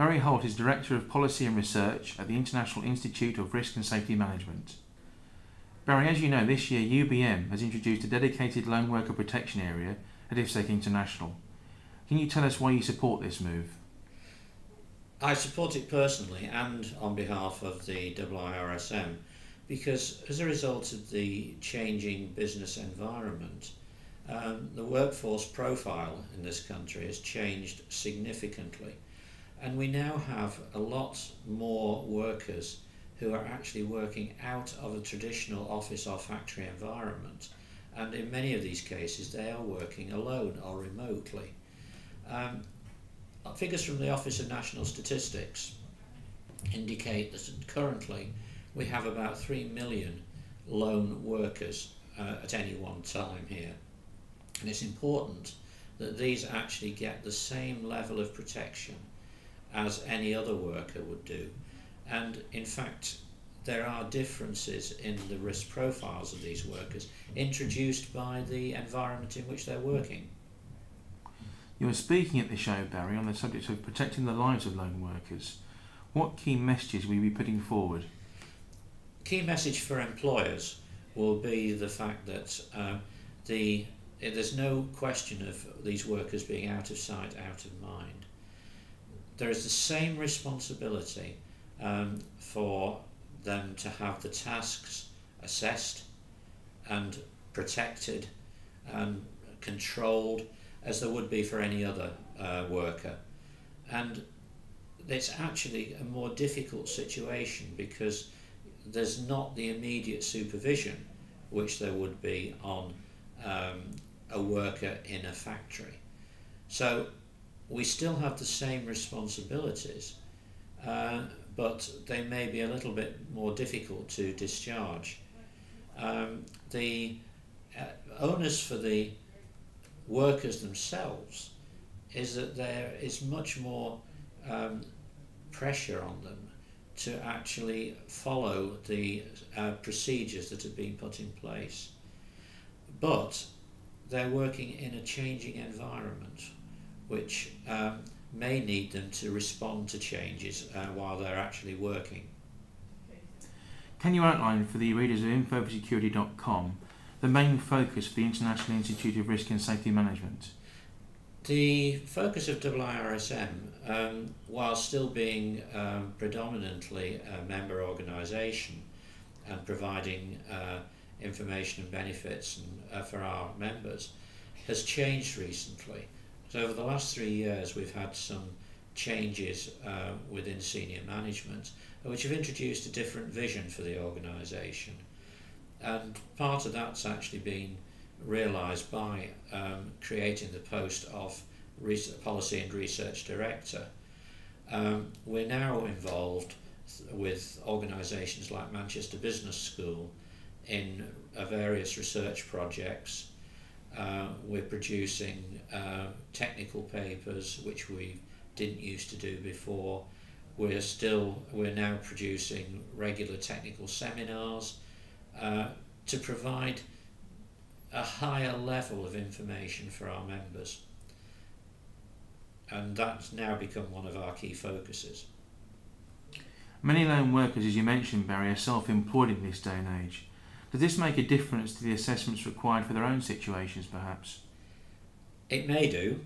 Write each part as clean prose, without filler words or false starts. Barry Holt is Director of Policy and Research at the International Institute of Risk and Safety Management. Barry, as you know, this year UBM has introduced a dedicated lone worker protection area at IFSEC International. Can you tell us why you support this move? I support it personally and on behalf of the IIRSM because as a result of the changing business environment, the workforce profile in this country has changed significantly, and we now have a lot more workers who are actually working out of a traditional office or factory environment, and in many of these cases they are working alone or remotely. Figures from the Office of National Statistics indicate that currently we have about 3 million lone workers at any one time here, and it's important that these actually get the same level of protection as any other worker would do. And in fact there are differences in the risk profiles of these workers introduced by the environment in which they're working. You were speaking at the show, Barry, on the subject of protecting the lives of lone workers. What key messages will you be putting forward? Key message for employers will be the fact that there's no question of these workers being out of sight, out of mind. There is the same responsibility for them to have the tasks assessed and protected and controlled as there would be for any other worker. And it's actually a more difficult situation because there's not the immediate supervision which there would be on a worker in a factory. So we still have the same responsibilities, but they may be a little bit more difficult to discharge. The onus for the workers themselves is that there is much more pressure on them to actually follow the procedures that have been put in place. But they're working in a changing environment which may need them to respond to changes while they're actually working. Can you outline for the readers of Infosecurity.com the main focus for the International Institute of Risk and Safety Management? The focus of IIRSM, while still being predominantly a member organisation and providing information and benefits for our members, has changed recently. So over the last 3 years we've had some changes within senior management which have introduced a different vision for the organisation, and part of that's actually been realised by creating the post of Policy and Research Director. We're now involved with organisations like Manchester Business School in various research projects. We're producing technical papers which we didn't used to do before. We're now producing regular technical seminars to provide a higher level of information for our members, and that's now become one of our key focuses. Many lone workers, as you mentioned, Barry, are self-employed in this day and age. Does this make a difference to the assessments required for their own situations, perhaps? It may do.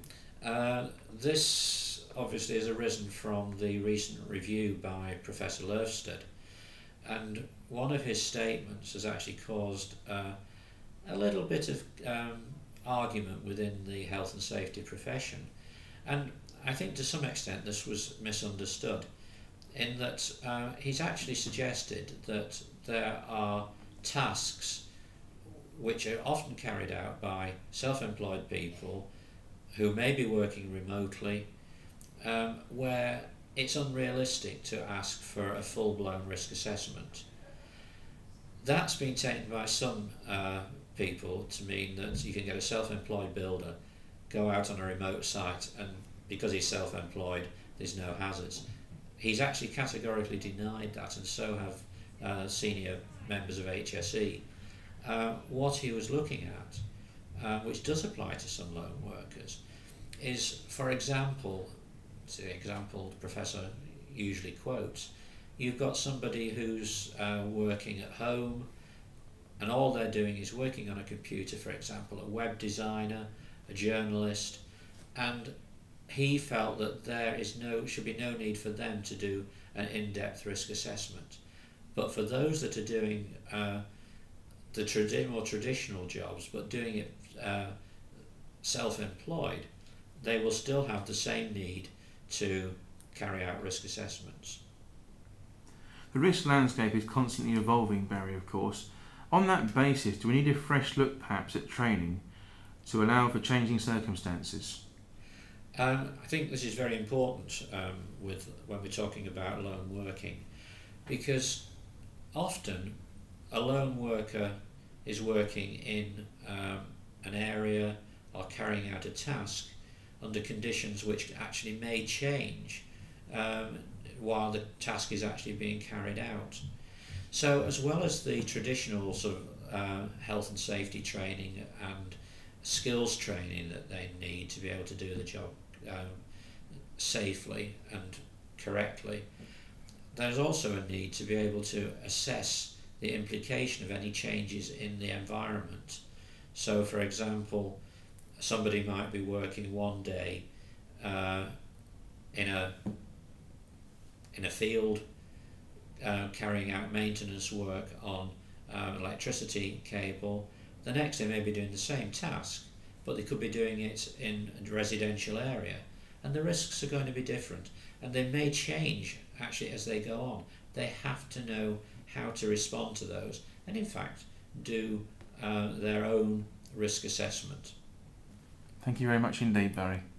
This obviously has arisen from the recent review by Professor Löfstedt, and one of his statements has actually caused a little bit of argument within the health and safety profession, and I think to some extent this was misunderstood, in that he's actually suggested that there are tasks which are often carried out by self-employed people who may be working remotely where it's unrealistic to ask for a full-blown risk assessment. That's been taken by some people to mean that you can get a self-employed builder, go out on a remote site, and because he's self-employed there's no hazards. He's actually categorically denied that, and so have senior members of HSE. What he was looking at, which does apply to some lone workers, is, for example, to the example the professor usually quotes, you've got somebody who's working at home and all they're doing is working on a computer, for example, a web designer, a journalist, and he felt that there is should be no need for them to do an in-depth risk assessment. But for those that are doing the more traditional jobs, but doing it self-employed, they will still have the same need to carry out risk assessments. The risk landscape is constantly evolving, Barry, of course. On that basis, do we need a fresh look perhaps at training to allow for changing circumstances? I think this is very important when we're talking about lone working, because often a lone worker is working in an area or carrying out a task under conditions which actually may change while the task is actually being carried out. So as well as the traditional sort of health and safety training and skills training that they need to be able to do the job safely and correctly, there's also a need to be able to assess the implication of any changes in the environment. So for example, somebody might be working one day in a field carrying out maintenance work on electricity cable. The next day they may be doing the same task, but they could be doing it in a residential area, and the risks are going to be different, and they may change actually as they go on. They have to know how to respond to those, and in fact do their own risk assessment. Thank you very much indeed, Barry.